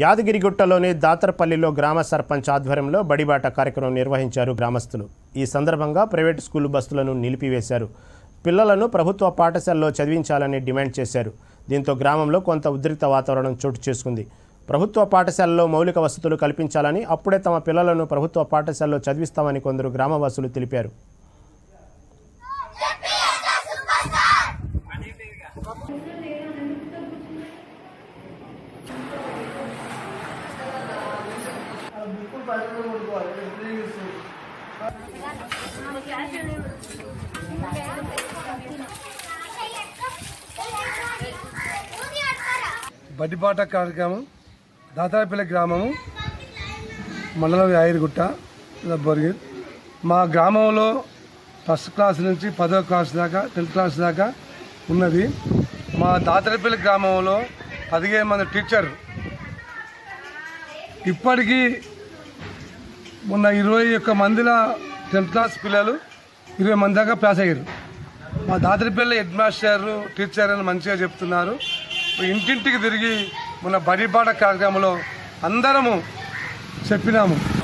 యాదగిరిగుట్టలోని దాతర్పల్లిలో గ్రామ సర్పంచ్ ఆధ్వర్యంలో బడిబాట కార్యక్రమం నిర్వహించారు గ్రామస్తులు. ఈ సందర్భంగా ప్రైవేటు స్కూలు బస్సులను నిలిపివేశారు. పిల్లలను ప్రభుత్వ పాఠశాలలో చదివించాలని డిమాండ్ చేశారు. దీంతో గ్రామంలో కొంత ఉద్రిక్త వాతావరణం చోటు చేసుకుంది. ప్రభుత్వ పాఠశాలలో మౌలిక వసతులు కల్పించాలని, అప్పుడే తమ పిల్లలను ప్రభుత్వ పాఠశాలలో చదివిస్తామని కొందరు గ్రామవాసులు తెలిపారు. బడిబాట కార్యక్రమం దాతరపల్లి గ్రామము, మండలం యాదగిరిగుట్ట. మా గ్రామంలో ఫస్ట్ క్లాస్ నుంచి 10వ క్లాస్ దాకా, 10th క్లాస్ దాకా ఉన్నది. మా దాతరపల్లి గ్రామంలో 15 మంది టీచర్. ఇప్పటికీ మొన్న 21 మందిల 10th క్లాస్ పిల్లలు 20 మంది దాకా పాస్ అయ్యారు. మా దాతరపల్లి హెడ్ మాస్టర్ టీచర్ అని మంచిగా చెప్తున్నారు. ఇంటింటికి తిరిగి మొన్న బడిబాట కార్యక్రమంలో అందరము చెప్పినాము.